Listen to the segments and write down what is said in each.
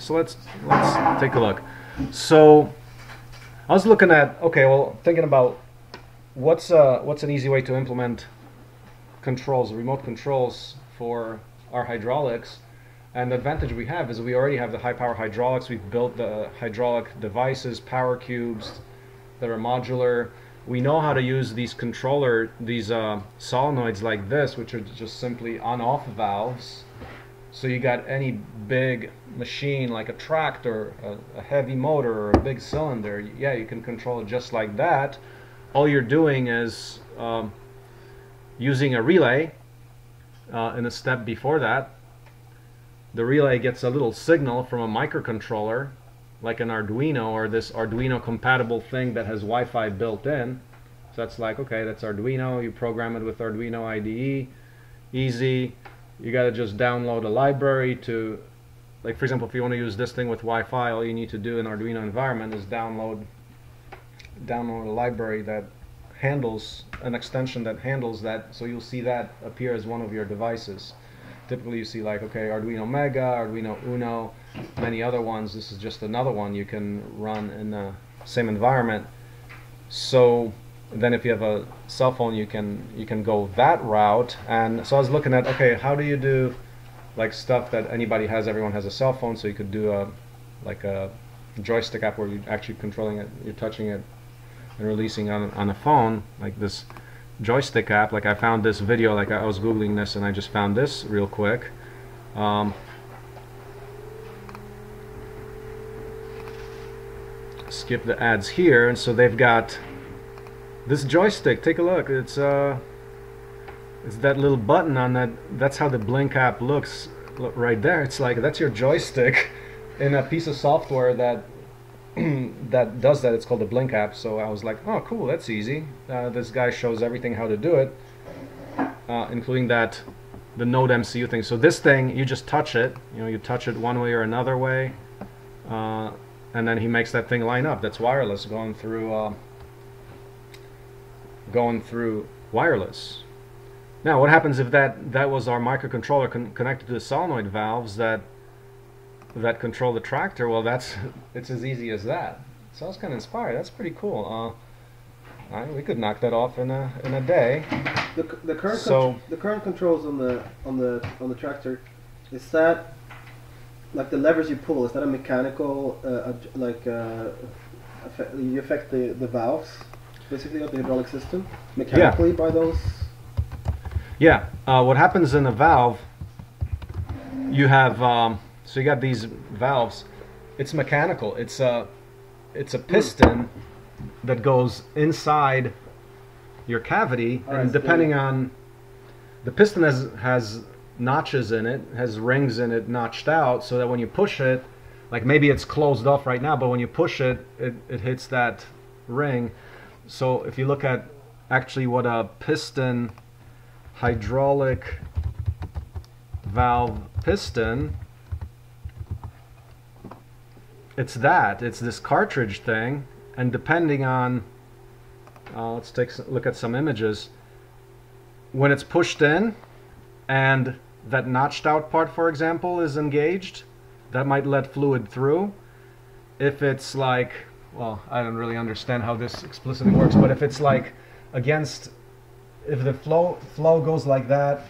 So let's take a look. So I was looking at, okay, well, thinking about what's an easy way to implement controls, remote controls for our hydraulics. And the advantage we have is we already have the high power hydraulics. We've built the hydraulic devices, power cubes that are modular. We know how to use these controller, these solenoids like this, which are just simply on-off valves. So you got any big machine like a tractor, a heavy motor, or a big cylinder, yeah, you can control it just like that. All you're doing is using a relay in a step before that. The relay gets a little signal from a microcontroller, like an Arduino or this Arduino compatible thing that has Wi-Fi built in. So that's like, okay, that's Arduino, you program it with Arduino IDE, easy. You gotta just download a library to, like, for example, if you want to use this thing with Wi-Fi, all you need to do in Arduino environment is download a library that handles, an extension that handles that, so you'll see that appear as one of your devices. Typically you see like, okay, Arduino Mega, Arduino Uno, many other ones. This is just another one you can run in the same environment. So then if you have a cell phone, you can go that route. And so I was looking at, okay, how do you do like stuff that anybody has, everyone has a cell phone, so you could do like a joystick app where you're actually controlling it, you're touching it and releasing on a phone, like this joystick app. Like I found this video, like I was googling this and I just found this real quick. Skip the ads here. And so they've got this joystick, take a look, it's that little button on that, that's how the Blynk app looks right there. It's like, that's your joystick in a piece of software that that does that. It's called the Blynk app. So I was like, oh cool, that's easy. This guy shows everything how to do it, including that the Node MCU thing. So this thing, you just touch it, you know, you touch it one way or another way, and then he makes that thing line up. That's wireless, going through wireless. Now what happens if that was our microcontroller connected to the solenoid valves that control the tractor? Well, it's as easy as that. So I was kind of inspired. That's pretty cool. We could knock that off in a day. The current controls on the tractor, is that like the levers you pull? Is that a mechanical you affect the valves basically of the hydraulic system mechanically, yeah, by those? Yeah. What happens in a valve? You have so you got these valves. It's mechanical. It's a piston that goes inside your cavity, right, and depending on, the piston has notches in it, has rings in it notched out, so that when you push it, like maybe it's closed off right now, but when you push it, it hits that ring. So if you look at actually what a piston, hydraulic valve piston, it's this cartridge thing, and depending on, let's take a look at some images, when it's pushed in and that notched out part, for example, is engaged, that might let fluid through. If it's like, well, I don't really understand how this explicitly works, but if it's like against, if the flow goes like that,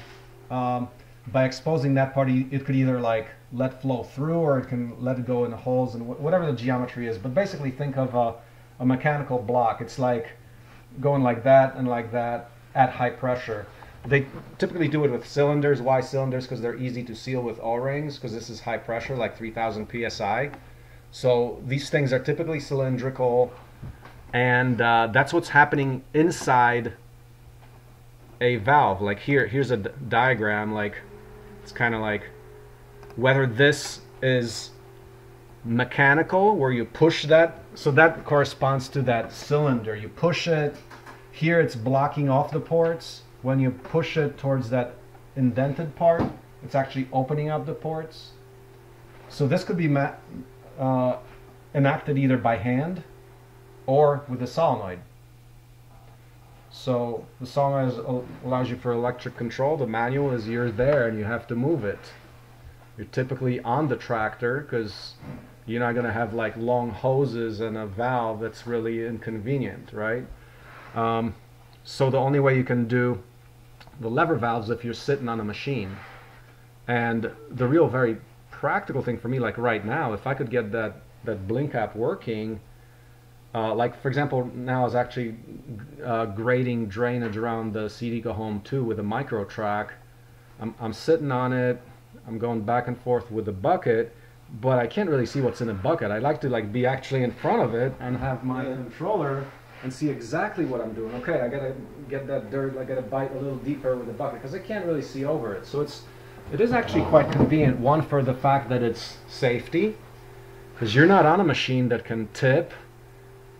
by exposing that part, it could either like let flow through, or it can let it go in the holes, and whatever the geometry is. But basically think of a mechanical block. It's like going like that and like that at high pressure. They typically do it with cylinders. Why cylinders? Because they're easy to seal with O-rings, because this is high pressure, like 3000 PSI. So these things are typically cylindrical, and that's what's happening inside a valve. Like here's a diagram. Like it's kind of like, whether this is mechanical, where you push that, so that corresponds to that cylinder. You push it, here it's blocking off the ports. When you push it towards that indented part, it's actually opening up the ports. So this could be enacted either by hand or with a solenoid. So the solenoid allows you for electric control. The manual is, you're there and you have to move it. You're typically on the tractor because you're not going to have like long hoses and a valve. That's really inconvenient, right? So the only way you can do the lever valves if you're sitting on a machine. And the real very practical thing for me, like right now, if I could get that Blynk app working, like for example, now I was actually grading drainage around the CEDICO Home 2 with a MicroTrac. I'm sitting on it, I'm going back and forth with the bucket, but I can't really see what's in the bucket. I like to like be actually in front of it and have my controller and see exactly what I'm doing. Okay, I gotta get that dirt, I gotta bite a little deeper with the bucket because I can't really see over it. So it is actually quite convenient, one for the fact that it's safety, because you're not on a machine that can tip,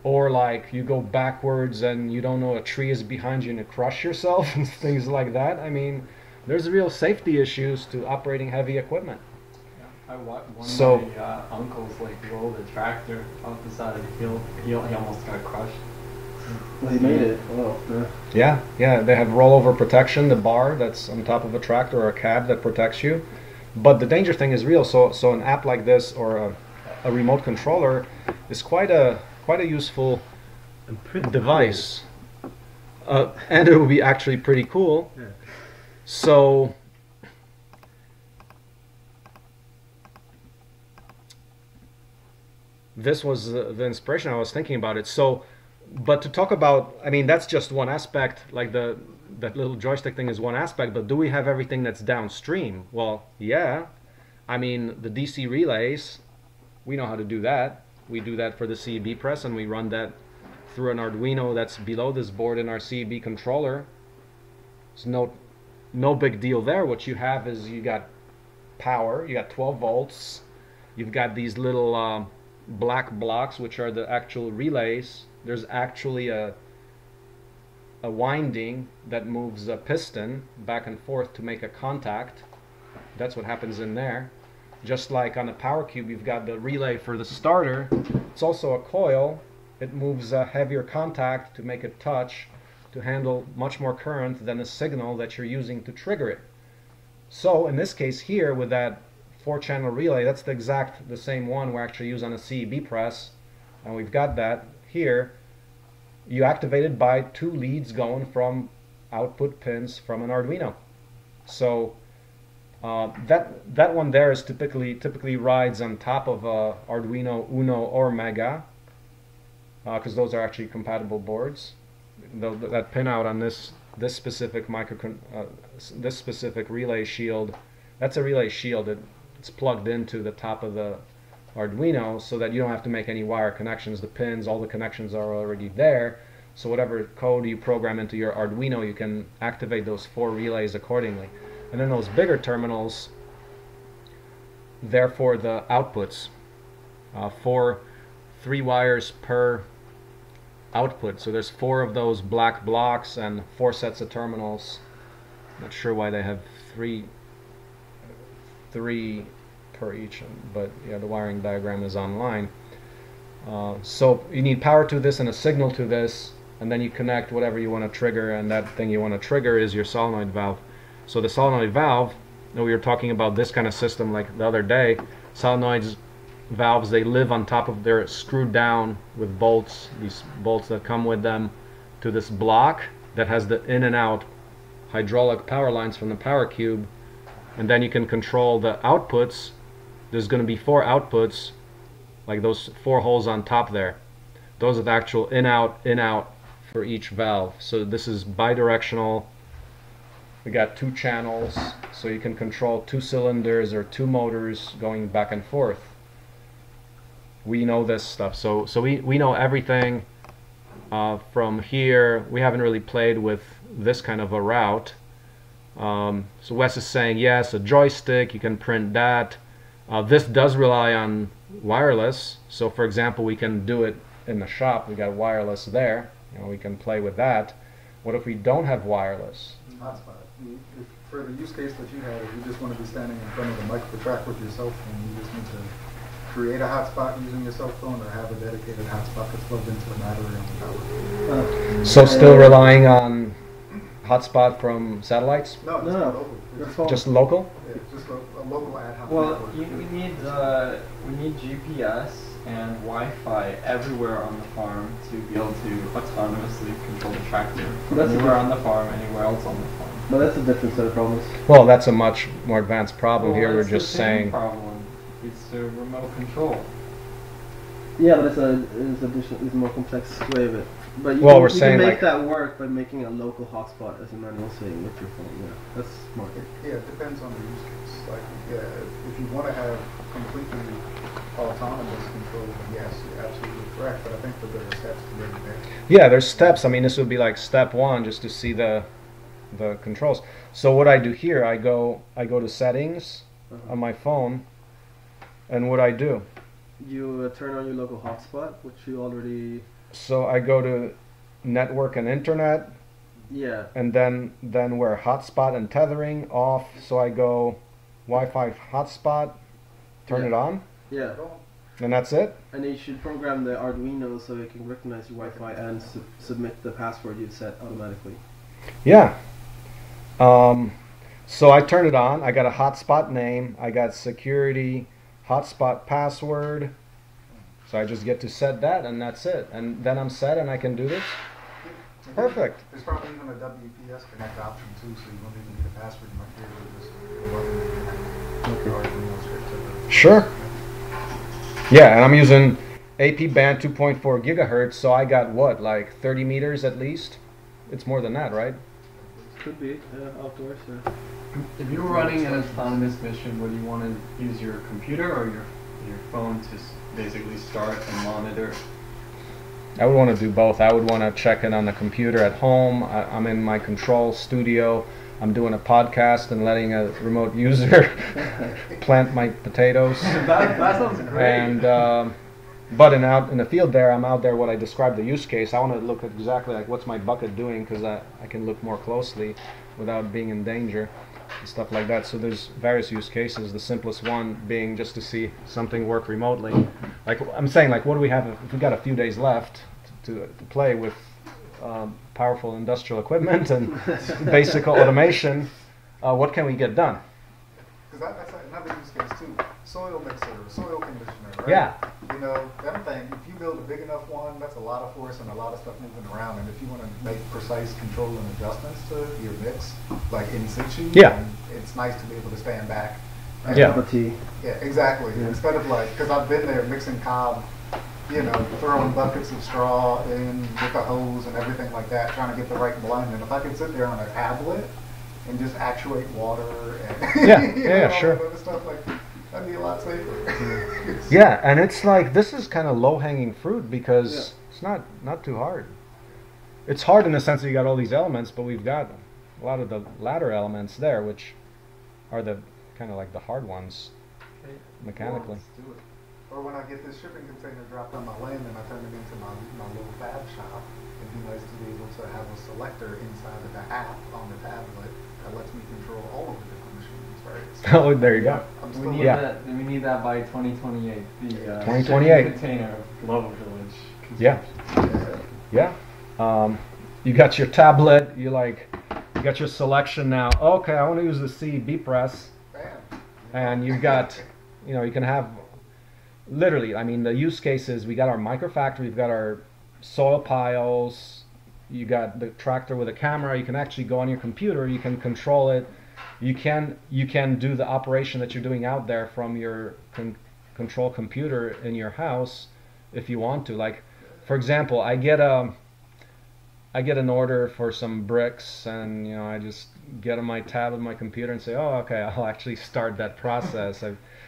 or like you go backwards and you don't know a tree is behind you and you crush yourself and things like that. I mean, there's real safety issues to operating heavy equipment. I watched one of my uncles like roll the tractor off the side of the field. He almost got crushed. Well, he made it. Oh, yeah, they have rollover protection, the bar that's on top of a tractor or a cab that protects you. But the danger thing is real. So an app like this or a remote controller is quite a useful device, and it would be actually pretty cool. Yeah. So this was the inspiration. I was thinking about it. So, but to talk about, I mean, that's just one aspect. Like that little joystick thing is one aspect. But do we have everything that's downstream? Well, yeah. I mean, the DC relays, we know how to do that. We do that for the CEB press, and we run that through an Arduino that's below this board in our CEB controller. It's no big deal there. What you have is you got power, you got 12 volts, you've got these little black blocks which are the actual relays. There's actually a winding that moves a piston back and forth to make a contact. That's what happens in there. Just like on a power cube, you've got the relay for the starter. It's also a coil. It moves a heavier contact to make it touch, to handle much more current than a signal that you're using to trigger it. So in this case here, with that 4-channel relay, that's the same one we're actually using on a CEB press, and we've got that here. You activate it by 2 leads going from output pins from an Arduino. So that one there is typically rides on top of a Arduino Uno or Mega, because those are actually compatible boards. That pinout on this specific this specific relay shield, that's a relay shield. It's plugged into the top of the Arduino, so that you don't have to make any wire connections. The pins, all the connections are already there. So whatever code you program into your Arduino, you can activate those 4 relays accordingly. And then those bigger terminals, therefore the outputs, 3 wires per output. So there's 4 of those black blocks and 4 sets of terminals. Not sure why they have three per each, but yeah, the wiring diagram is online. So you need power to this and a signal to this, and then you connect whatever you want to trigger, and that thing you want to trigger is your solenoid valve. So the solenoid valve, and we were talking about this kind of system like the other day, solenoids, valves, they live on top of, they're screwed down with bolts, these bolts that come with them, to this block that has the in and out hydraulic power lines from the power cube, and then you can control the outputs. There's going to be 4 outputs, like those 4 holes on top there. Those are the actual in-out for each valve. So this is bidirectional. We got 2 channels, so you can control 2 cylinders or 2 motors going back and forth. We know this stuff, so we know everything from here. We haven't really played with this kind of a route. So Wes is saying yes, a joystick, you can print that. This does rely on wireless, so for example, we can do it in the shop. We got wireless there, we can play with that. What if we don't have wireless? Hotspot. If for the use case that you have, you just want to be standing in front of the MicroTrac with your cell phone, you just need to create a hotspot using your cell phone, or have a dedicated hotspot that's plugged into the battery on the power. So still relying on hotspot from satellites? No, no, not local. Just local? Yeah, just a local ad hoc. Well, we need GPS and Wi-Fi everywhere on the farm to be able to autonomously control the tractor. That's anywhere on the farm, anywhere else on the farm. But that's a different set of problems. Well, that's a much more advanced problem. Well, here we're just saying... problem. It's a remote control. Yeah, but it's a more complex way of it. But you, well, can, we're you saying can make like that work by making a local hotspot, as Emmanuel's saying, with your phone. Yeah, that's smart. Yeah, it depends on the use case. Like, yeah, if you want to have completely autonomous control, yes, you're absolutely correct. But I think that there are steps to get there. Yeah, there's steps. I mean, this would be like step one, just to see the controls. So what I do here, I go to settings on my phone, and what I do. You turn on your local hotspot, which you already. So I go to network and internet. Yeah. And then we're hotspot and tethering off. So I go Wi-Fi hotspot, turn it on. Yeah. And that's it. And you should program the Arduino so it can recognize your Wi-Fi and submit the password you've set automatically. Yeah. So I turn it on. I got a hotspot name. I got security hotspot password. So I just get to set that, and that's it. And then I'm set, and I can do this. Yeah. Perfect. There's probably even a WPS Connect option too, so you won't even need a password. You might be able to just okay. Sure. Yeah, and I'm using AP band 2.4 gigahertz, so I got what, like 30 meters at least? It's more than that, right? Could be outdoors. Yeah. If you're running an autonomous mission, would you want to use your computer or your phone to basically start and monitor? I would want to do both. I would want to check in on the computer at home. I'm in my control studio. I'm doing a podcast and letting a remote user plant my potatoes. That sounds great. And but out in the field there, I'm out there. What I described the use case, I want to look at exactly like what's my bucket doing, because I can look more closely without being in danger and stuff like that. So there's various use cases, the simplest one being just to see something work remotely. Like I'm saying, like what do we have if we've got a few days left to play with powerful industrial equipment and basic automation, what can we get done? Because that's another use case too, soil mixer, soil conditioner, right? Yeah. You know, that thing, if you build a big enough one, that's a lot of force and a lot of stuff moving around. And if you want to make precise control and adjustments to your mix, like in situ, yeah, it's nice to be able to stand back. Right? Yeah. Yeah, exactly. Yeah. Instead of like, because I've been there mixing cob, you know, throwing buckets of straw in with a hose and everything like that, trying to get the right blend. And if I could sit there on a tablet and just actuate water and yeah, you know, all that stuff like that. That'd be a lot safer. Yeah, and it's like, this is kind of low-hanging fruit because it's not too hard. It's hard in the sense that you got all these elements, but we've got a lot of the latter elements there, which are the kind of like the hard ones mechanically. Well, do it. Or when I get this shipping container dropped on my land and I turn it into my little fab shop, it'd be nice to be able to have a selector inside of the app on the tablet that lets me control all of the different machines, right? So there you go. We need that by 2028. The 2028 container of Global Village. Yeah. Yeah. You got your tablet. You got your selection now. Okay, I want to use the CEB press. Bam. And you got, you know, you can have, literally. I mean, the use cases. We got our microfactory. We've got our soil piles. You got the tractor with a camera. You can actually go on your computer. You can control it. You can do the operation that you're doing out there from your control computer in your house if you want to. Like, for example, I get an order for some bricks, and you know, I just get on my tab of my computer and say, oh, okay, I'll actually start that process.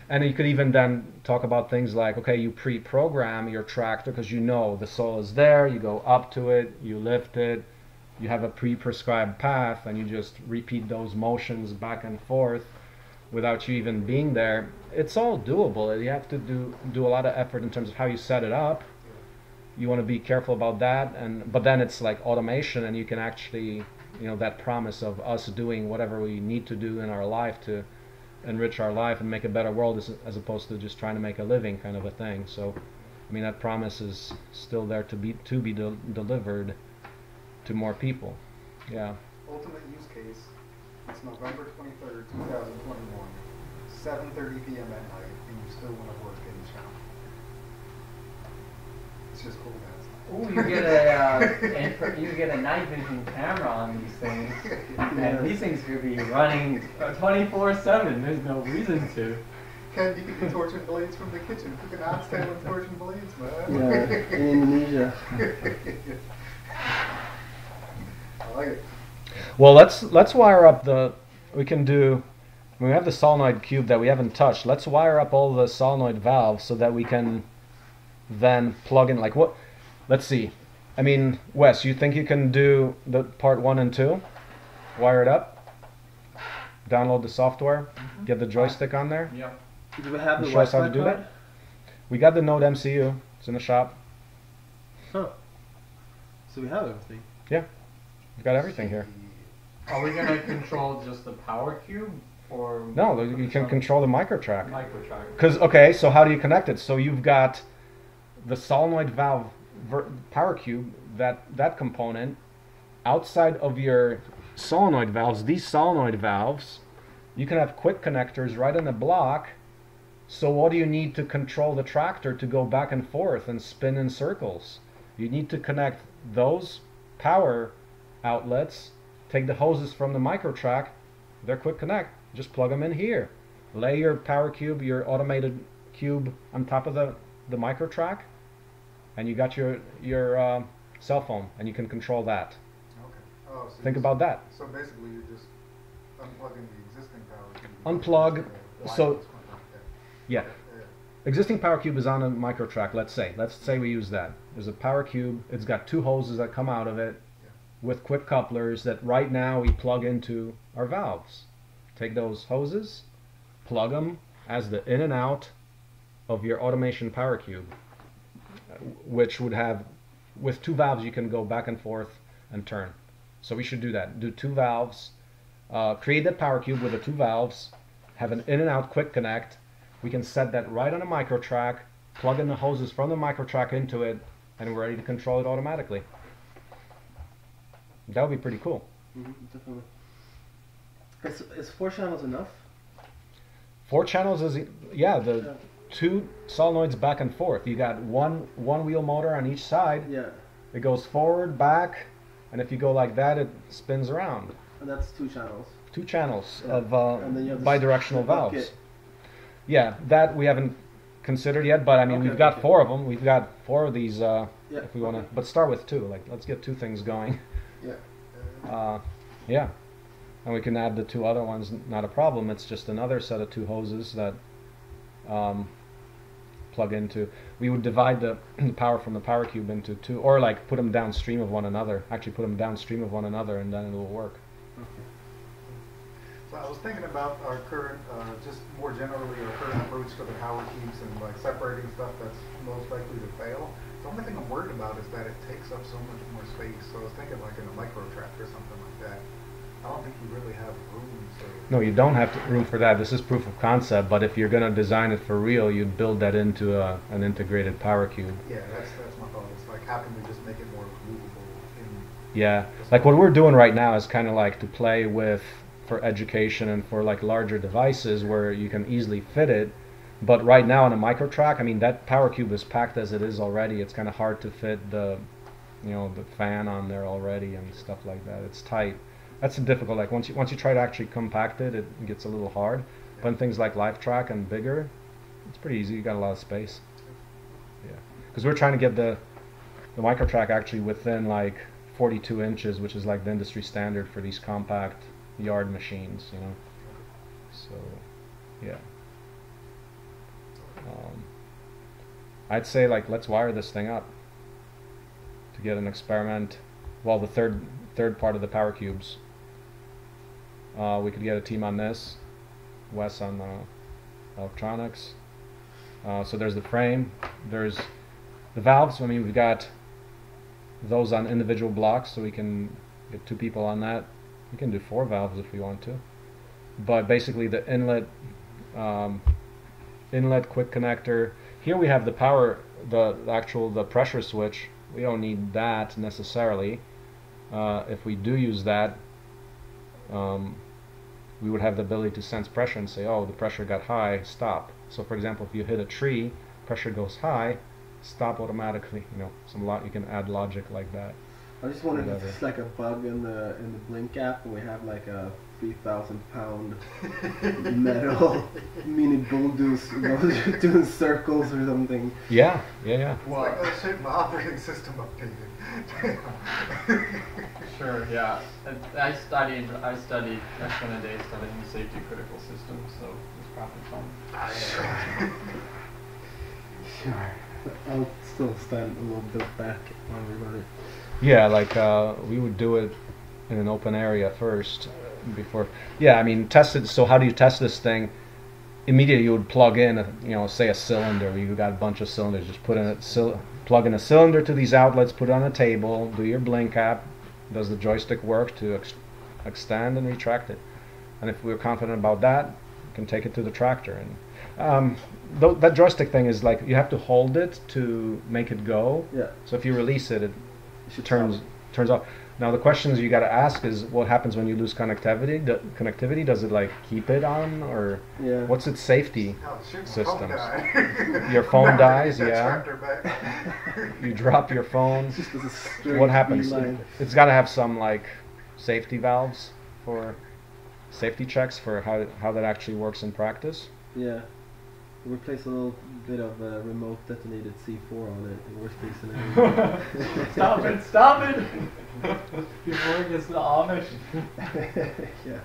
And you could even then talk about things like, okay, you pre-program your tractor because you know the soil is there. You go up to it, you lift it. You have a pre-prescribed path, and you just repeat those motions back and forth without you even being there. It's all doable. You have to do a lot of effort in terms of how you set it up. You want to be careful about that, but then it's like automation, and you can actually, you know, that promise of us doing whatever we need to do in our life to enrich our life and make a better world, as opposed to just trying to make a living kind of a thing. So, I mean, that promise is still there to be delivered to more people. Yeah. ultimate use case is November 23rd, 2021, 7:30 p.m. at night, and you still want to work in the shop. It's just cool, guys. Oh, you get a you get a night vision camera on these things, and these things could be running 24/7. There's no reason to. Ken, you can do torch and blades from the kitchen. Who cannot stand with torch and blades, man? Yeah, in Indonesia. I like it. Well, let's wire up the. We can do. We have the solenoid cube that we haven't touched. Let's wire up all the solenoid valves so that we can then plug in. Like what? Let's see. I mean, Wes, you think you can do the part 1 and 2? Wire it up. Download the software. Mm-hmm. Get the joystick on there. Yeah. Do we have the Wi-Fi card? That? We got the Node MCU. It's in the shop. Huh. So we have everything. Yeah. We've got everything here. Are we gonna control just the power cube, or no? You can control the MicroTrac. MicroTrac. Because okay, so how do you connect it? So you've got the solenoid valve power cube, that component, outside of your solenoid valves. These solenoid valves, you can have quick connectors right in the block. So what do you need to control the tractor to go back and forth and spin in circles? You need to connect those power outlets. Take the hoses from the MicroTrac, they're quick connect. Just plug them in here. Lay your power cube, your automated cube on top of the MicroTrac, and you got your cell phone, and you can control that. Okay. Oh, so think about that. So basically, you're just unplugging the existing power cube. Unplug. So yeah, existing power cube is on a MicroTrac. Let's say we use that. There's a power cube. It's got 2 hoses that come out of it, with quick couplers that right now we plug into our valves. Take those hoses, plug them as the in and out of your automation power cube, which would have, with 2 valves, you can go back and forth and turn. So we should do that. Do 2 valves, create that power cube with the 2 valves, have an in and out quick connect. We can set that right on a MicroTrac, plug in the hoses from the MicroTrac into it, and we're ready to control it automatically. That would be pretty cool. Mm-hmm, definitely. Is 4 channels enough? 4 channels is, yeah, the 2 solenoids back and forth. You got one wheel motor on each side. Yeah. It goes forward, back, and if you go like that, it spins around. And that's 2 channels. 2 channels, yeah, of bidirectional valves. Bucket. Yeah, that we haven't considered yet, but I mean, okay, we've got 4 of them. We've got 4 of these, yeah, if we want to, okay. But start with 2. Like, let's get 2 things going. Yeah. Yeah, and we can add the 2 other ones, not a problem. It's just another set of 2 hoses that plug into. We would divide the power from the power cube into 2, or like put them downstream of one another. Actually put them downstream of one another, and then it will work. Okay. So I was thinking about our current, just more generally, our current approach to the power cubes and like separating stuff that's most likely to fail. The only thing I'm worried about is that it takes up so much more space. So I was thinking like in a MicroTrac or something like that. I don't think you really have room. So no, you don't have room for that. This is proof of concept, but if you're going to design it for real, you'd build that into an integrated power cube. Yeah, that's my thought. It's like, how can we just make it more removable? Yeah, like what we're doing right now is kind of like to play with for education and for like larger devices where you can easily fit it. But right now on a MicroTrac, I mean, that power cube is packed as it is already. It's kind of hard to fit the, you know, the fan on there already and stuff like that. It's tight. That's difficult. Like once you try to actually compact it, it gets a little hard. But in things like LifeTrac and bigger, it's pretty easy. You got a lot of space. Yeah, because we're trying to get the MicroTrac actually within like 42 inches, which is like the industry standard for these compact yard machines. You know, so yeah. I'd say like let's wire this thing up to get an experiment. Well, the third part of the power cubes. We could get a team on this, Wes on electronics. So there's the frame, there's the valves. I mean, we've got those on individual blocks, so we can get 2 people on that. We can do 4 valves if we want to. But basically, the inlet quick connector. Here we have the power, the pressure switch. We don't need that necessarily. If we do use that, we would have the ability to sense pressure and say, oh, the pressure got high, stop. So for example, if you hit a tree, pressure goes high, stop automatically. You know, you can add logic like that. I just wondered if it's like a bug in the Blynk app, and we have like a 3,000-pound metal mini bulldozer doing circles or something. Yeah, yeah, yeah. Well, it's like, oh shit, my operating system updated. Sure, yeah. I studied I spent a day studying the safety critical systems, so it's probably fun. Sure. I'll still stand a little bit back on everybody. Yeah, like we would do it in an open area first before. Yeah, I mean, test it. So how do you test this thing? Immediately, you would plug in, say a cylinder. You got a bunch of cylinders. Just plug in a cylinder to these outlets. Put it on a table. Do your Blynk app. Does the joystick work to extend and retract it? And if we're confident about that, we can take it to the tractor. And that joystick thing is like you have to hold it to make it go. Yeah. So if you release it, it turns off. Now the questions you got to ask is what happens when you lose connectivity? Does it like keep it on, or what's its safety systems? Your phone dies, yeah. You drop your phone. What happens? It's got to have some like safety valves for safety checks for how that actually works in practice. Yeah. Replace a little bit of a remote detonated C4 on it, worst case scenario. Stop it, stop it! Before it gets the Amish. Yeah.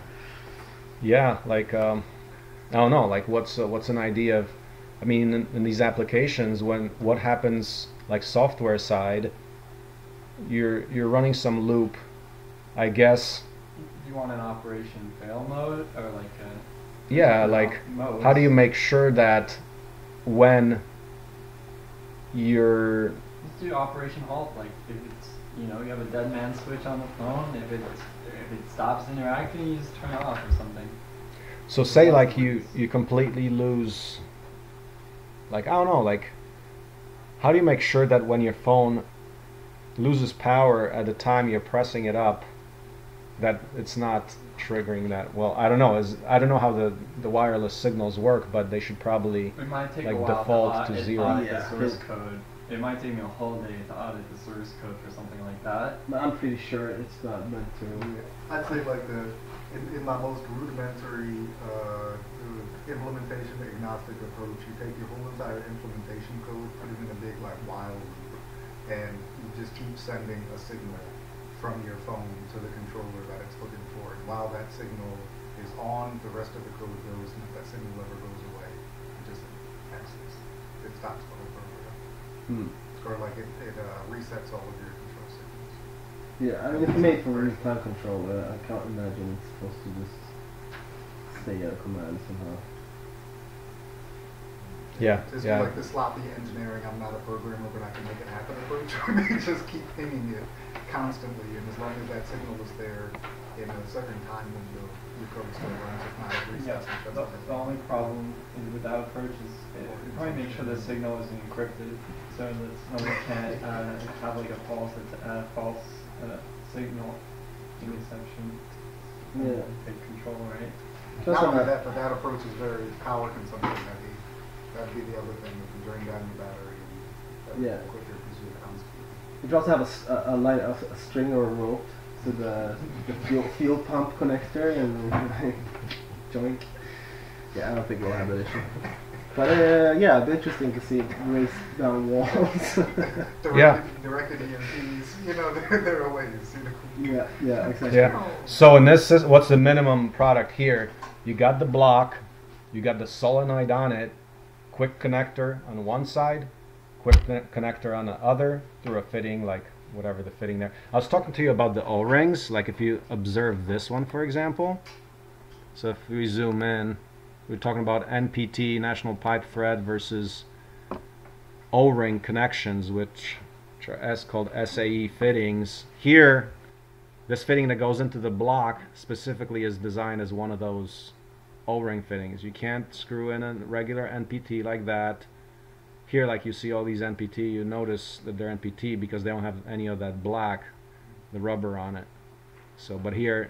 Yeah, like, I don't know, like what's an idea of, I mean, in these applications, what happens, like software side, you're running some loop, I guess. Do you want an operation fail mode, or like a... Yeah, like how do you make sure that when you're... Let's do operation halt. Like if it's, you have a dead man switch on the phone, if it stops interacting, you just turn it off or something. So say like you completely lose, like I don't know, like how do you make sure that when your phone loses power at the time you're pressing it up, that it's not triggering that? Well, I don't know. I don't know how the wireless signals work, but they should probably like default to zero. Yeah. The source code. It might take me a whole day to audit the source code for something like that. But I'm pretty sure it's not meant to. I'd say like in my most rudimentary implementation agnostic approach, you take your whole entire implementation code, put it in a big like while loop, and you just keep sending a signal from your phone to the controller that it's looking for. And while that signal is on, the rest of the code goes, and if that signal ever goes away, it just exits. It stops the whole program. Or like it resets all of your control signals. Yeah, I mean, it's made for real time control. I can't imagine it's supposed to just stay out of command somehow. Yeah, just like the sloppy engineering, I'm not a programmer, but I can make it happen approach. Just keep pinging it constantly, and as long as that signal is there in a certain time window, your code still runs, if not, it resets. Yeah, the only problem with that approach is you probably make sure the signal is encrypted so that someone can't have like a false signal interception. Yeah. Take control, right? Not only that, but that approach is very power consumption heavy. That'd be the other thing, you can drain down your battery and quicker because you're constantly. You could also have a string or a rope to the fuel pump connector and joint. Yeah, I don't think we'll have that issue. But yeah, it'd be interesting to see it race down walls. Directed EMPs, there are ways. Yeah, yeah, exactly. Yeah. So in this, what's the minimum product here? You got the block, you got the solenoid on it, quick connector on one side, connector on the other through a fitting, like whatever the fitting there. I was talking to you about the O-rings, like if you observe this one, for example. So if we zoom in, we're talking about NPT, National Pipe Thread, versus O-ring connections, which are called SAE fittings. Here, this fitting that goes into the block specifically is designed as one of those O-ring fittings. You can't screw in a regular NPT like that. Here, like you see all these NPT, you notice that they're NPT because they don't have any of that black, the rubber on it. So, but here,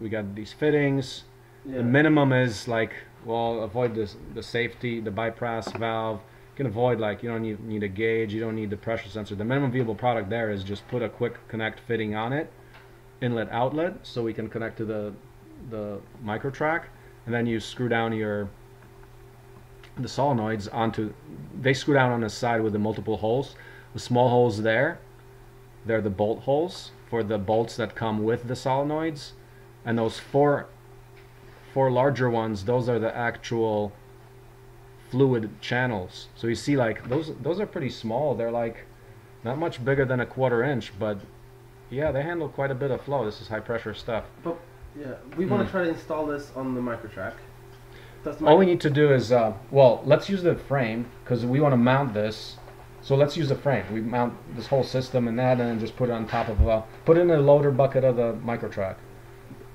we got these fittings. Yeah. The minimum is like, well, avoid this, the safety, the bypass valve. You can avoid, like, you don't need a gauge, you don't need the pressure sensor. The minimum viable product there is just put a quick connect fitting on it, inlet outlet, so we can connect to the MicroTrac, and then you screw down your the solenoids onto, they screw down on the side with the multiple holes. The small holes there, they're the bolt holes for the bolts that come with the solenoids, and those four larger ones, those are the actual fluid channels. So you see, like, those are pretty small. They're like not much bigger than a 1/4 inch, but yeah, they handle quite a bit of flow. This is high pressure stuff. But yeah, we want to try to install this on the MicroTrac. All we need to do is, well, let's use the frame, because we want to mount this. So let's use the frame. We mount this whole system and that, and then just put it on top of, put it in the loader bucket of the MicroTrac.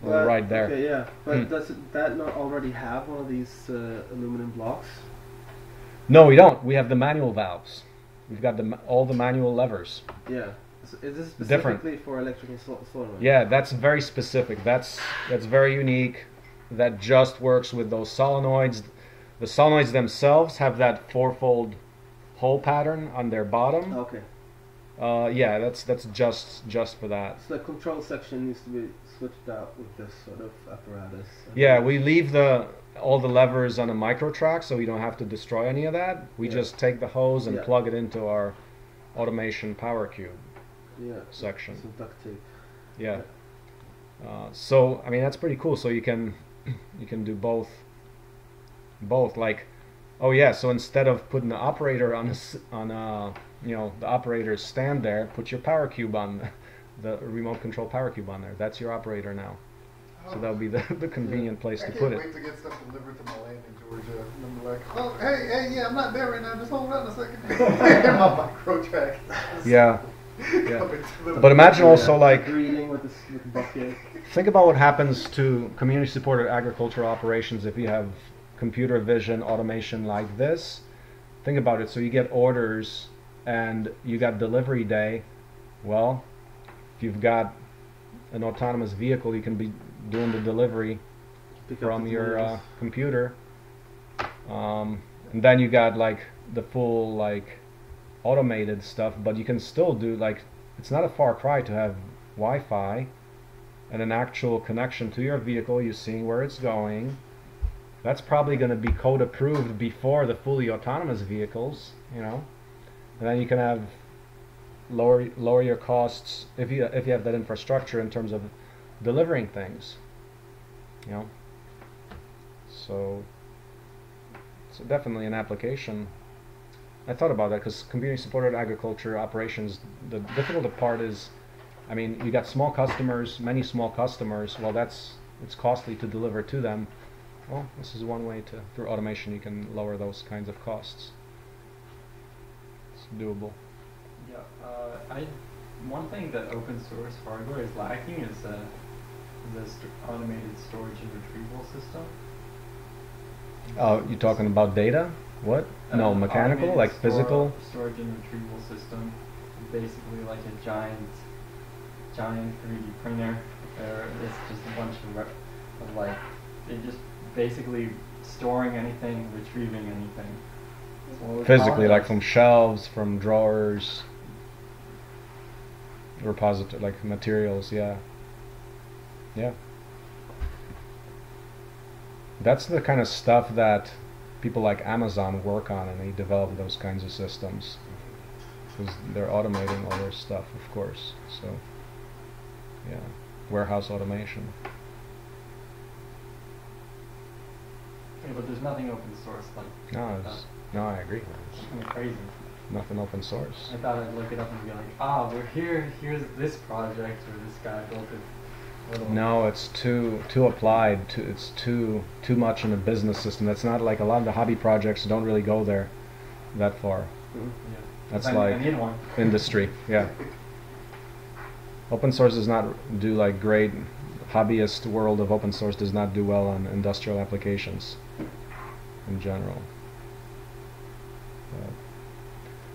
Right there. Okay, yeah. But does that not already have one of these aluminum blocks? No, we don't. We have the manual valves. We've got all the manual levers. Yeah. So is this specifically for electrical solenoid? Yeah, that's very specific. That's very unique. That just works with those solenoids. The solenoids themselves have that 4-fold hole pattern on their bottom. Okay. Yeah, that's just for that. So the control section needs to be switched out with this sort of apparatus. Yeah, we leave all the levers on a MicroTrac, so we don't have to destroy any of that. We just take the hose and plug it into our automation power cube section. Some duct tape. Yeah. So I mean, that's pretty cool. So you can do both, like, oh yeah, so instead of putting the operator on a, you know, the operator's stand there, put your power cube on the remote control power cube on there. That's your operator now. So that would be the convenient place to put it. I can't wait to get stuff delivered to my land in Georgia. And I'm like, oh, hey, yeah, I'm not there right now. Just hold on a second. My MicroTrac. Yeah. But imagine also, like, think about what happens to community supported agricultural operations if you have computer vision automation like this. Think about it. So you get orders and you got delivery day. Well, if you've got an autonomous vehicle, you can be doing the delivery from your computer. And then you got, like, the full, like, automated stuff, but you can still do, like, it's not a far cry to have Wi-Fi and an actual connection to your vehicle. You're seeing where it's going. That's probably going to be code approved before the fully autonomous vehicles, you know. And then you can have lower your costs if you have that infrastructure in terms of delivering things, you know. So definitely an application. I thought about that, because community-supported agriculture operations, the difficult part is, I mean, you got small customers, many small customers. Well, it's costly to deliver to them. Well, this is one way to, through automation, you can lower those kinds of costs. It's doable. Yeah, one thing that open source hardware is lacking is this automated storage and retrieval system. Oh, you're talking about data? What? No, mechanical, like physical? Storage and retrieval system is basically like a giant 3D printer. It's just a bunch of like, they're just basically storing anything, retrieving anything. So physically, like from shelves, from drawers, repository, like materials, yeah. Yeah. That's the kind of stuff that people like Amazon work on, and they develop those kinds of systems because they're automating all their stuff, of course. So yeah, warehouse automation. Yeah, but there's nothing open source like no, I agree. It's kind of crazy. Nothing open source. I thought I'd look it up and be like, ah, we're here. Here's this project or this guy built it. No, it's too applied. It's too much in a business system. That's not like a lot of the hobby projects don't really go there that far. Mm-hmm. Yeah. That's like industry. Yeah. Open source does not do like great. Hobbyist world of open source does not do well on industrial applications in general.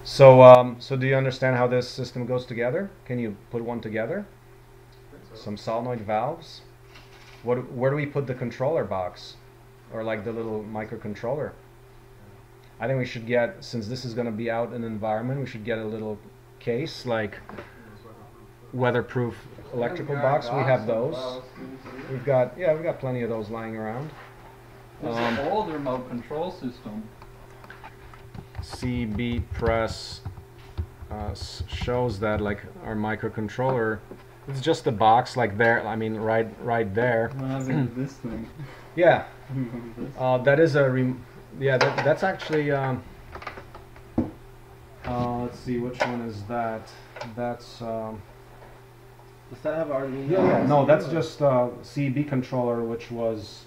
But so do you understand how this system goes together? Can you put one together? Some solenoid valves, Where do we put the controller box, or like the little microcontroller? I think we should get, since this is going to be out in the environment, we should get a little case, like weatherproof electrical box. We have those. We've got, yeah, we've got plenty of those lying around. There's an old remote control system. CEB press shows that, like, our microcontroller, it's just a box, like there. I mean, right there. This thing. Yeah. That is a yeah. That's actually. Let's see, which one is that? That's. Does that have Arduino? Yeah. No, that's just CEB controller, which was.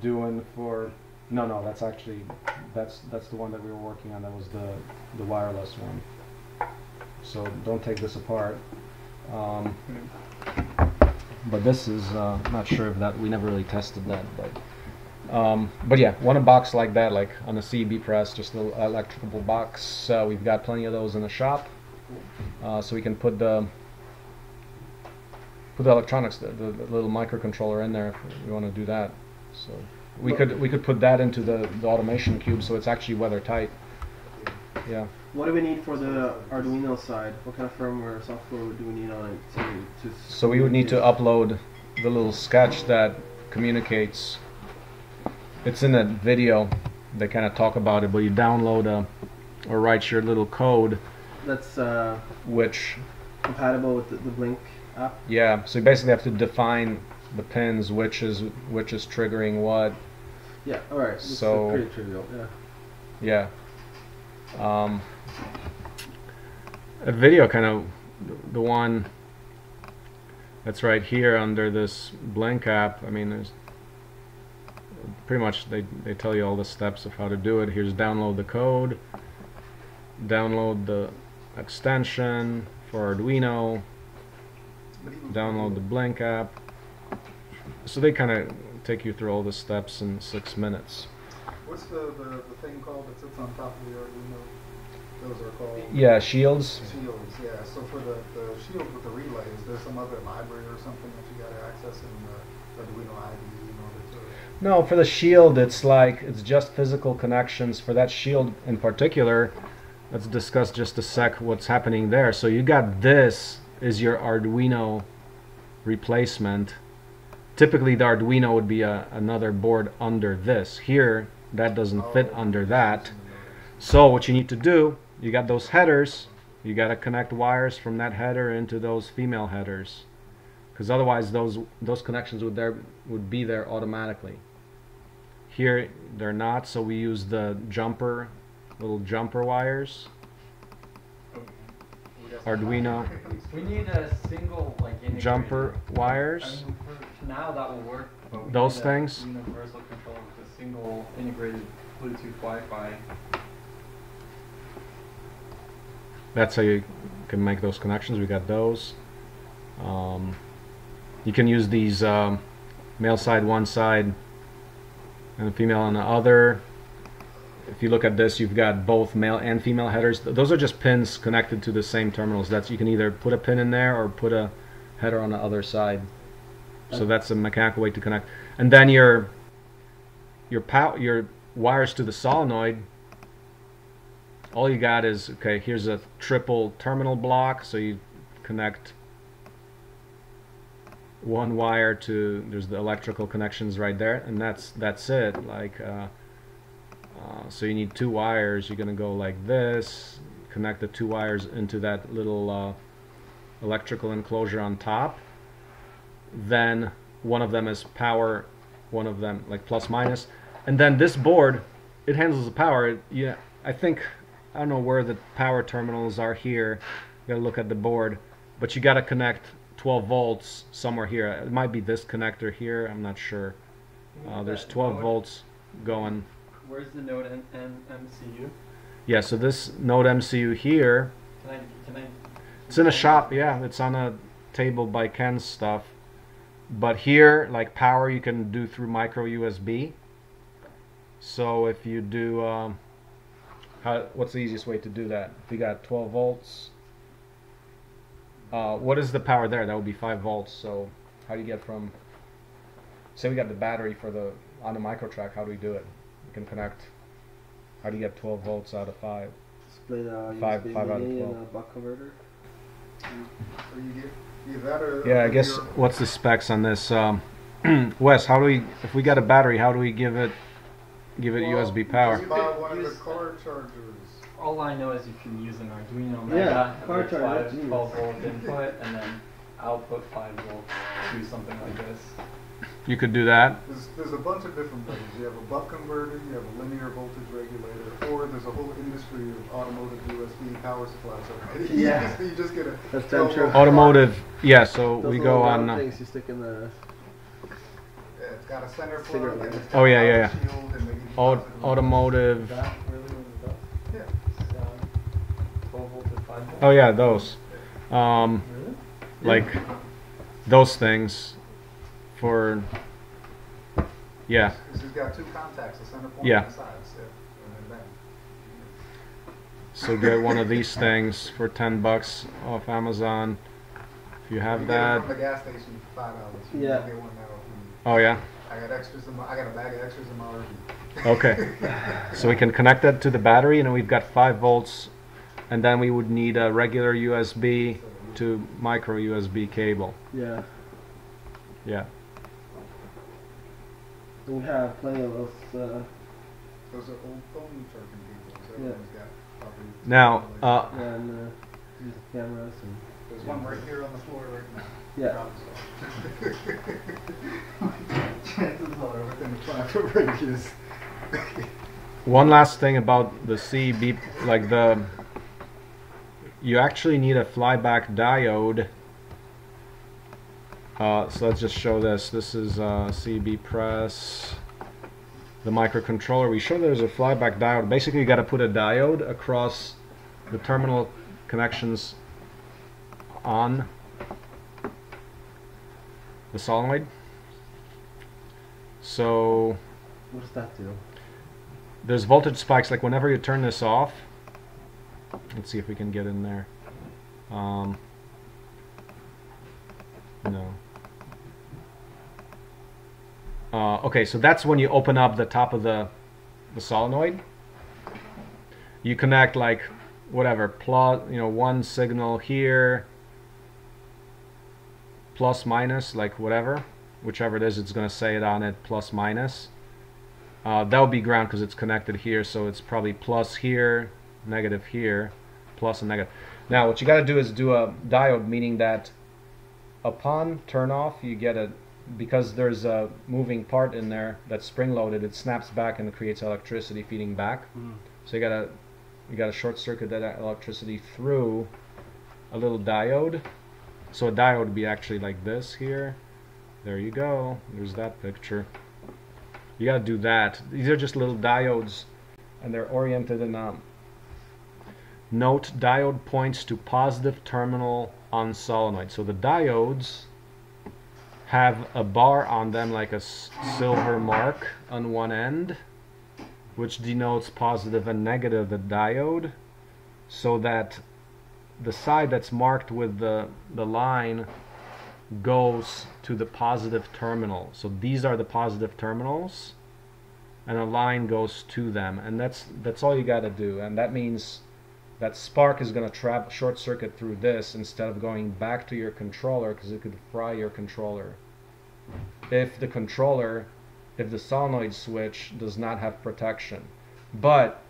Doing for no, that's actually that's the one that we were working on. That was the wireless one. So don't take this apart. But this is not sure if that we never really tested that. But yeah, one box like that, like on the CEB press, just a little electrical box. We've got plenty of those in the shop, so we can put the. Put the electronics, the little microcontroller in there if we want to do that. So we could put that into the automation cube, so it's actually weather tight. Yeah. What do we need for the Arduino side? What kind of firmware or software do we need on it to So we would need to upload the little sketch that communicates. It's in a video. They kind of talk about it, but you download or write your little code. That's which compatible with the Blynk app. Yeah. So you basically have to define the pins, which is triggering what. Yeah, all right. So pretty trivial. Yeah. Yeah. A video, kind of the one that's right here under this Blynk app. I mean, there's pretty much they tell you all the steps of how to do it. Here's download the code, download the extension for Arduino, download the Blynk app. So they kind of take you through all the steps in 6 minutes. What's the thing called that sits on top of the Arduino? Those are called... Yeah, shields. Shields, yeah. So for the shield with the relay, is there some other library or something that you got to access in the Arduino IDE in order to... No, for the shield, it's like, it's just physical connections. For that shield in particular, let's discuss just a sec what's happening there. So you got this is your Arduino replacement. Typically, the Arduino would be another board under this. Here, that doesn't fit under that. So what you need to do, you got those headers, you got to connect wires from that header into those female headers, because otherwise those connections would be there automatically. Here, they're not, so we use the jumper, little jumper wires. Arduino. We need a single, like, jumper wires. I mean, now that will work. But we those things. Universal control with a single integrated Bluetooth Wi-Fi. That's how you can make those connections. We got those. You can use these male side one side and female on the other. If you look at this, you've got both male and female headers. Those are just pins connected to the same terminals. That's, you can either put a pin in there or put a header on the other side. So that's a mechanical way to connect. And then your wires to the solenoid. All you got is, okay, here's a triple terminal block. So you connect one wire to, there's the electrical connections right there, and that's it. Like. So you need two wires. You're gonna go like this, connect the two wires into that little electrical enclosure on top. Then one of them is power, one of them like plus minus, and then this board, it handles the power. Yeah, I don't know where the power terminals are here. You gotta look at the board, but you gotta connect 12 volts somewhere here. It might be this connector here. I'm not sure. There's 12 volts going. Where's the Node MCU? Yeah, so this Node MCU here. Can I it's in a shop, yeah. It's on a table by Ken's stuff. But here, like power, you can do through micro USB. So if you do, what's the easiest way to do that? If you got 12 volts, what is the power there? That would be 5 volts. So how do you get from say we got the battery for the on the MicroTrac, how do we do it? We can connect. How do you get 12 volts out of 5? Split five out of 12. And a buck converter. Or you get either that or yeah, I guess. What's the specs on this? Wes, how do we? If we got a battery, how do we give it USB power? You buy one of the car chargers. All I know is you can use an Arduino Mega with 12 volt input and then output 5 volt to something like this. You could do that. There's a bunch of different things. You have a buck converter, you have a linear voltage regulator, or there's a whole industry of automotive USB power supplies already. Yeah. you just get a. That's damn true. Automotive, yeah. So those we go on. Things you stick in the. Yeah, it's got a center plug. And it's shield and maybe automotive. Oh yeah, those, like those things, for yeah. It's got two contacts, the center point and the sides. Yeah. And so get one of these things for $10 off Amazon. If you have that. From the gas station for $5. Yeah. Get one now. Oh yeah. I got extras. I got a bag of extras in my RV. Okay. So we can connect that to the battery, and we've got 5 volts. And then we would need a regular USB to micro USB cable. Yeah. Yeah. We have plenty of those. Those are old phone charging cables. Everyone's got probably. Now. And use the cameras. And there's one right here on the floor right now. Yeah. Chances are within the 5 radius. One last thing about the CEB, like the. You actually need a flyback diode. So let's just show this. This is CEB press, the microcontroller. We show there's a flyback diode. Basically, you got to put a diode across the terminal connections on the solenoid. So what does that do? There's voltage spikes. Like whenever you turn this off. Let's see if we can get in there. No. Okay, so that's when you open up the top of the solenoid. You connect like whatever plus, one signal here, plus minus, like whatever, whichever it is, it's gonna say it on it plus minus. That would be ground because it's connected here, so it's probably plus here. Negative here, plus and negative. Now what you got to do is do a diode, meaning that upon turn off you get a, because there's a moving part in there that's spring loaded, it snaps back and it creates electricity feeding back. So you gotta short circuit that electricity through a little diode. So a diode would be actually like this here. There you go. There's that picture. You gotta do that. These are just little diodes, and they're oriented in note diode points to positive terminal on solenoid. So the diodes have a bar on them, like a silver mark on one end, which denotes positive and negative the diode, so that the side that's marked with the line goes to the positive terminal. So these are the positive terminals, and a line goes to them, and that's all you got to do. And that means that spark is going to trap short circuit through this instead of going back to your controller, because it could fry your controller. If the solenoid switch does not have protection. But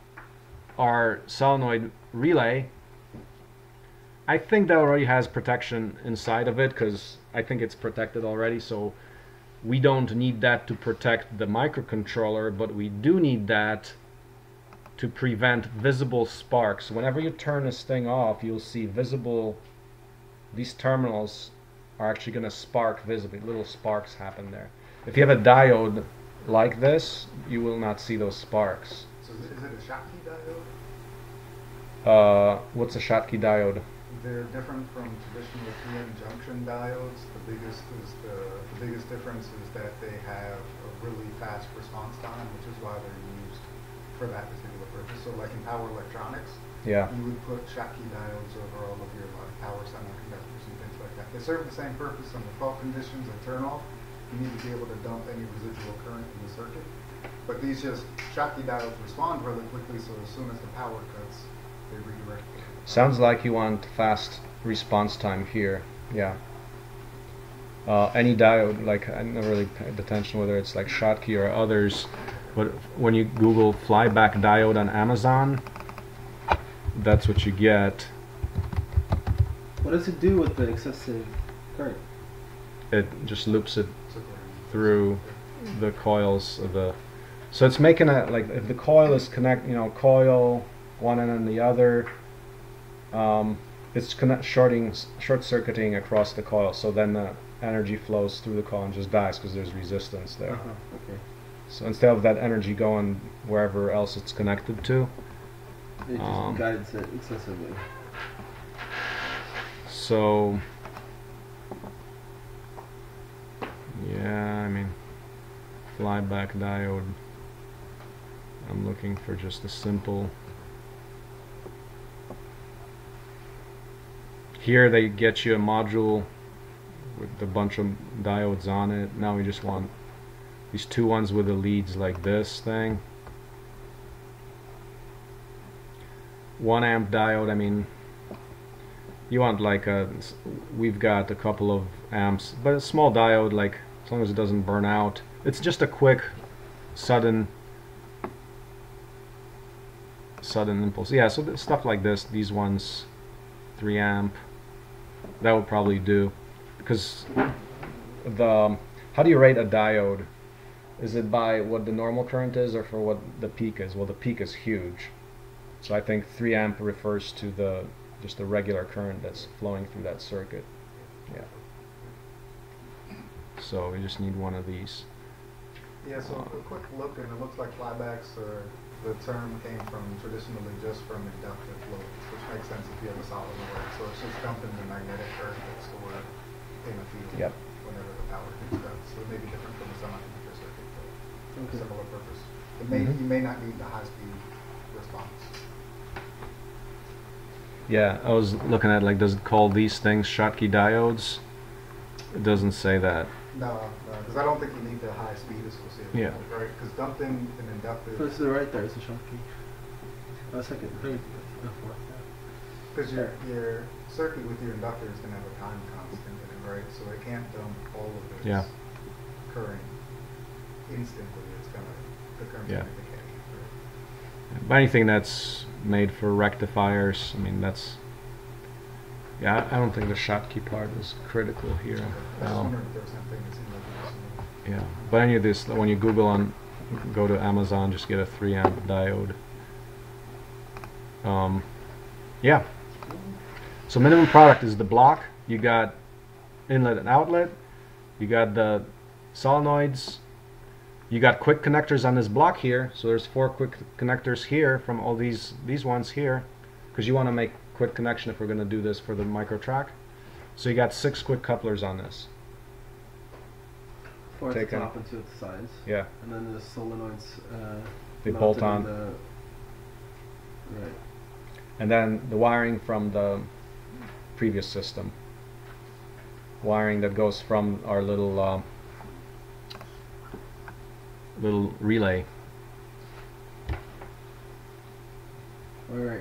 our solenoid relay, I think that already has protection inside of it, because I think it's protected already, so we don't need that to protect the microcontroller, but we do need that to prevent visible sparks. Whenever you turn this thing off, you'll see visible, these terminals are actually gonna spark visibly, little sparks happen there. If you have a diode like this, you will not see those sparks. So is it a Schottky diode? What's a Schottky diode? They're different from traditional 3M junction diodes. The biggest difference is that they have a really fast response time, which is why they're used for that particular purpose. So like in power electronics, you would put Schottky diodes over all of your power semiconductors and things like that. They serve the same purpose on the fault conditions and turn off, you need to be able to dump any residual current in the circuit. But these just Schottky diodes respond really quickly, so as soon as the power cuts, they redirect. Sounds like you want fast response time here. Yeah. Any diode, like I never really paid attention whether it's like Schottky or others, but when you Google flyback diode on Amazon, that's what you get. What does it do with the excessive current? It just loops it through the coils of the. So it's making a, like if the coil is connect, you know, coil one end and the other. It's short circuiting across the coil, so then the energy flows through the coil and just dies because there's resistance there. Okay. So instead of that energy going wherever else it's connected to, it just guides it excessively. So yeah, I mean, flyback diode. I'm looking for just a simple. Here they get you a module with a bunch of diodes on it. Now we just want these two ones with the leads like this thing. 1 amp diode, I mean, you want like a, we've got a couple of amps, but a small diode, like as long as it doesn't burn out. It's just a quick, sudden impulse. Yeah, so stuff like this, these ones, 3 amp, that would probably do. Because the, how do you rate a diode? Is it by what the normal current is or for what the peak is? Well, the peak is huge, so I think 3 amp refers to the just the regular current that's flowing through that circuit. Yeah. So we just need one of these. Yeah. So a quick look, and it looks like flybacks are. The term came from traditionally just from inductive loads, which makes sense if you have a solid load. So it's just dumping the magnetic current that's stored in a field, yep, whenever the power gets done. So it may be different from a semiconductor circuit, but okay, similar purpose. It may, you may not need the high-speed response. Yeah, I was looking at like, does it call these things Schottky diodes? It doesn't say that. No, because I don't think you need the high speed associated. Yeah. With it, right? Because dumped in an inductive. This is right there. It's a Schottky. A second, third, fourth. Because your circuit with your inductor is going to have a time constant in it, right? So it can't dump all of its current instantly. It's going to the current decay. But anything that's made for rectifiers, I mean, that's. Yeah, I don't think the Schottky part is critical here. Yeah, but any of this, when you Google on, go to Amazon, just get a 3 amp diode. Yeah. So minimum product is the block. You got inlet and outlet. You got the solenoids. You got quick connectors on this block here. So there's 4 quick connectors here from all these ones here, because you want to make quick connection if we're going to do this for the MicroTrac. So you got 6 quick couplers on this. 4 at the top and 2 at the sides. Yeah. And then the solenoids. They bolt on. Right. And then the wiring from the previous system. Wiring that goes from our little little relay. All right.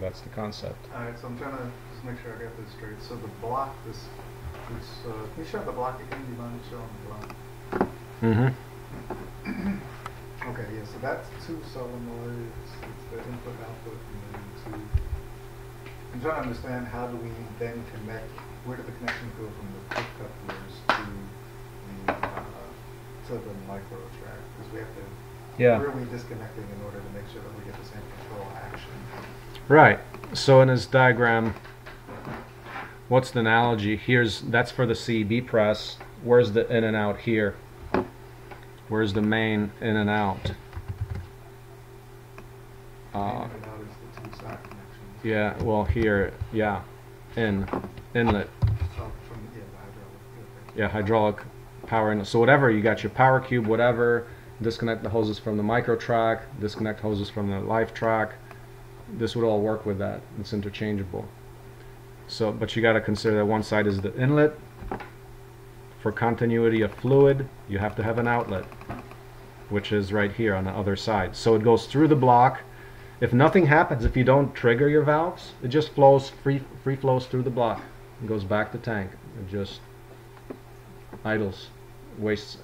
That's the concept. Alright, so I'm trying to just make sure I got this straight. So the block, can you show the block again? Do you mind showing the block? Mm-hmm. Okay, yeah, so that's 2 solenoids. It's the input, output, and then 2. I'm trying to understand how do we then connect, where do the connections go from the quick couplers to the MicroTrac? Because we have to, where are we disconnecting in order to make sure that we get the same control action? Right. So in this diagram, what's the analogy? Here's, that's for the CEB press. Where's the in and out here? Where's the main in and out? In and out is the 2 side connections. Yeah. Well, here, yeah, inlet. Yeah, hydraulic power inlet. So whatever, you got your power cube, whatever. Disconnect the hoses from the MicroTrac. Disconnect hoses from the LifeTrac. This would all work with that. It's interchangeable. So, but you got to consider that one side is the inlet, for continuity of fluid, you have to have an outlet, which is right here on the other side. So it goes through the block. If nothing happens, if you don't trigger your valves, it just flows, free flows through the block. It goes back to tank. It just idles, wastes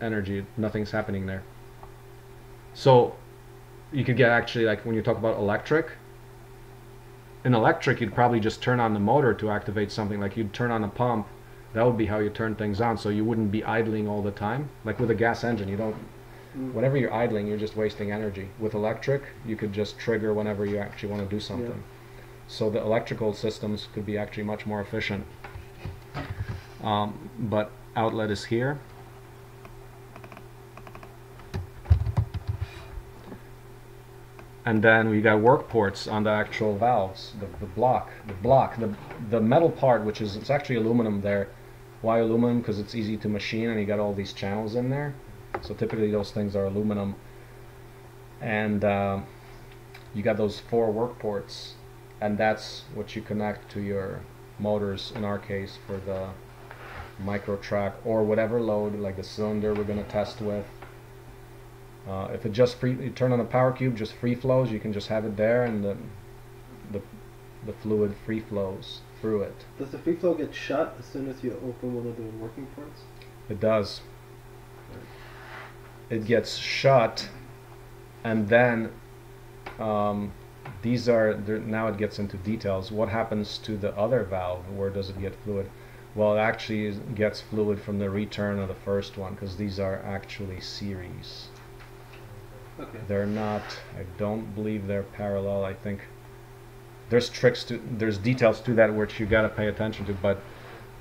energy. Nothing's happening there. So you could get actually, like when you talk about electric, in electric you'd probably just turn on the motor to activate something, like you'd turn on a pump. That would be how you turn things on, so you wouldn't be idling all the time. Like with a gas engine, you don't, whenever you're idling, you're just wasting energy. With electric, you could just trigger whenever you actually want to do something. Yeah. So the electrical systems could be actually much more efficient. But outlet is here. And then we got work ports on the actual valves, the metal part, which is, it's actually aluminum there. Why aluminum? Because it's easy to machine and you got all these channels in there. So typically those things are aluminum. And you got those 4 work ports, and that's what you connect to your motors, in our case for the MicroTrac or whatever load, like the cylinder we're going to test with. If it just you turn on a power cube, just free flows, you can just have it there and the fluid free flows through it. Does the free flow get shut as soon as you open one of the working ports? It does. It gets shut, and then these are, now it gets into details. What happens to the other valve? Where does it get fluid? Well, it actually gets fluid from the return of the first one, because these are actually series. Okay. They're not, I don't believe they're parallel. I think there's tricks to, there's details to that which you got to pay attention to, but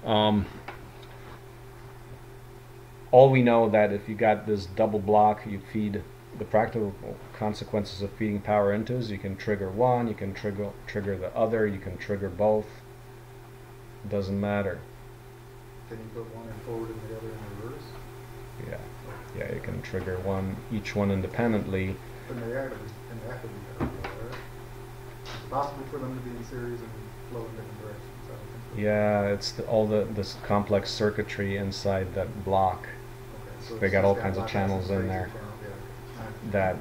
all we know that if you got this double block, you feed, the practical consequences of feeding power into is you can trigger one, you can trigger the other, you can trigger both. It doesn't matter. Can you put one in forward and the other in reverse? Yeah. Yeah, you can trigger one, each one independently. But they are, and they have to be parallel, right? It's possible for them to be in series and flow in different directions. I don't think so. Yeah, it's all this complex circuitry inside that block. Okay, so they got all kinds of channels in there. That,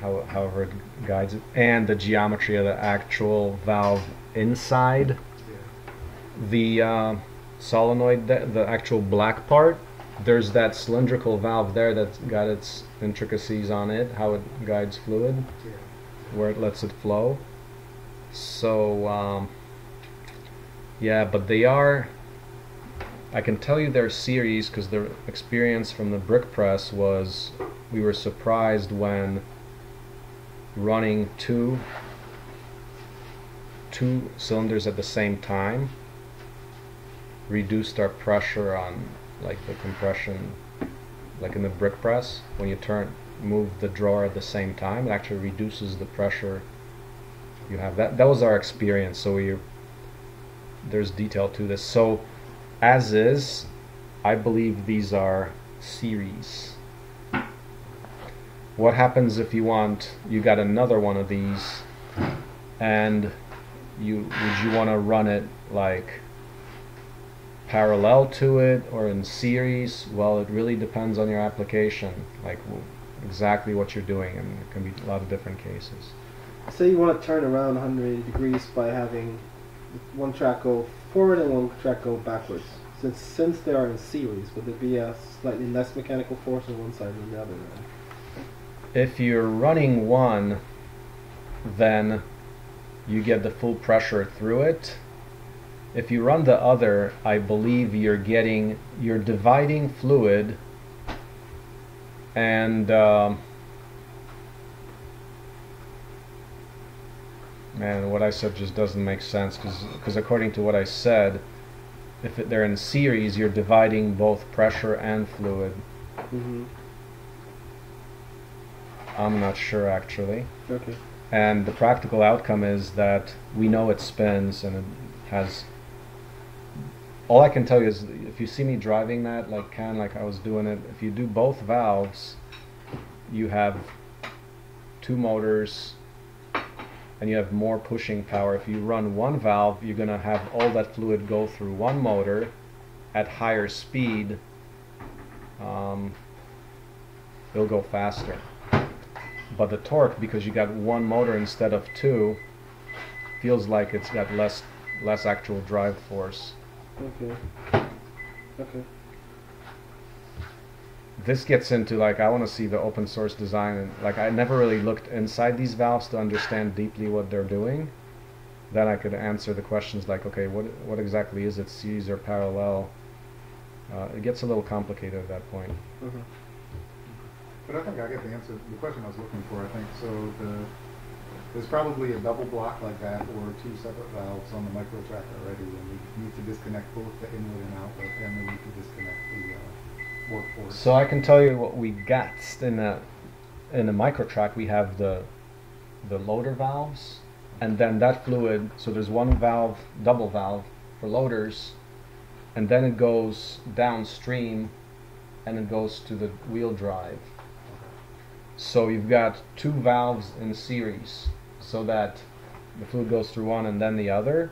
however it guides it, and the geometry of the actual valve inside the solenoid, the actual black part. There's that cylindrical valve there that's got its intricacies on it, how it guides fluid, where it lets it flow. So, yeah, but they are, I can tell you they're series because the experience from the brick press was we were surprised when running two cylinders at the same time reduced our pressure on, like the compression, like in the brick press, when you move the drawer at the same time, it actually reduces the pressure you have. That was our experience. So there's detail to this. So as is, I believe these are series. What happens if you want, you got another one of these, and would you want to run it like parallel to it or in series? Well, it really depends on your application, like exactly what you're doing, and it can be a lot of different cases. Say you want to turn around 180 degrees by having one track go forward and one track go backwards. Since they are in series, would there be a slightly less mechanical force on one side than the other? If you're running one, then you get the full pressure through it. If you run the other, I believe you're dividing fluid, and man, what I said just doesn't make sense, because according to what I said, if they're in series, you're dividing both pressure and fluid. Mm-hmm. I'm not sure actually. Okay. And the practical outcome is that we know it spins, and it has. All I can tell you is, if you see me driving that, like I was doing it, if you do both valves, you have 2 motors, and you have more pushing power. If you run one valve, you're going to have all that fluid go through one motor at higher speed, it'll go faster. But the torque, because you got one motor instead of two, feels like it's got less actual drive force. Okay. Okay. This gets into, like, I want to see the open source design, and like I never really looked inside these valves to understand deeply what they're doing. Then I could answer the questions like, okay, what exactly is it, series or parallel? It gets a little complicated at that point. Mm-hmm. But I think I get the answer, the question I was looking for, I think. So there's probably a double block like that or two separate valves on the MicroTrac already, and we need to disconnect both the inlet and outlet, and we need to disconnect the workforce. So I can tell you what we got in the MicroTrac. We have the loader valves, and then that fluid, so there's one valve, double valve for loaders, and then it goes downstream and it goes to the wheel drive. So you've got two valves in series, so that the fluid goes through one and then the other.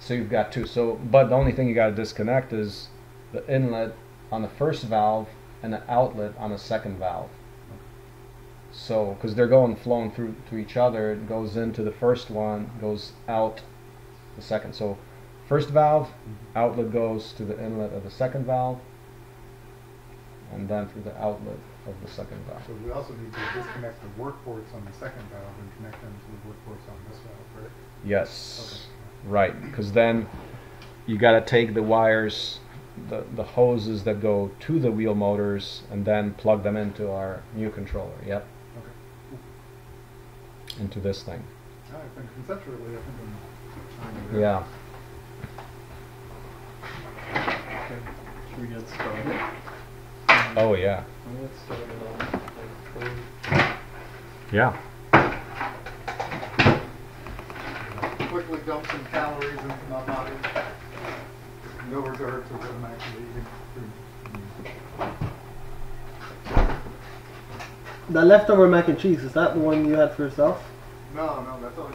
So you've got two. So, but the only thing you got to disconnect is the inlet on the first valve and the outlet on the second valve. So, because they're flowing through to each other, it goes into the first one, goes out the second. So, first valve, outlet goes to the inlet of the second valve, and then through the outlet of the second valve. So we also need to disconnect the work ports on the second valve and connect them to the work ports on this valve, right? Yes. Okay. Right, because then you got to take the wires, the hoses that go to the wheel motors, and then plug them into our new controller. Yep. Okay. Cool. Into this thing. I think conceptually, I think I'm yeah. Okay. Should we get started? Oh yeah. Let's start it on. Yeah. Quickly dump some calories into my body. No regard to what I'm actually eating. The leftover mac and cheese, is that the one you had for yourself? No, no, that's all.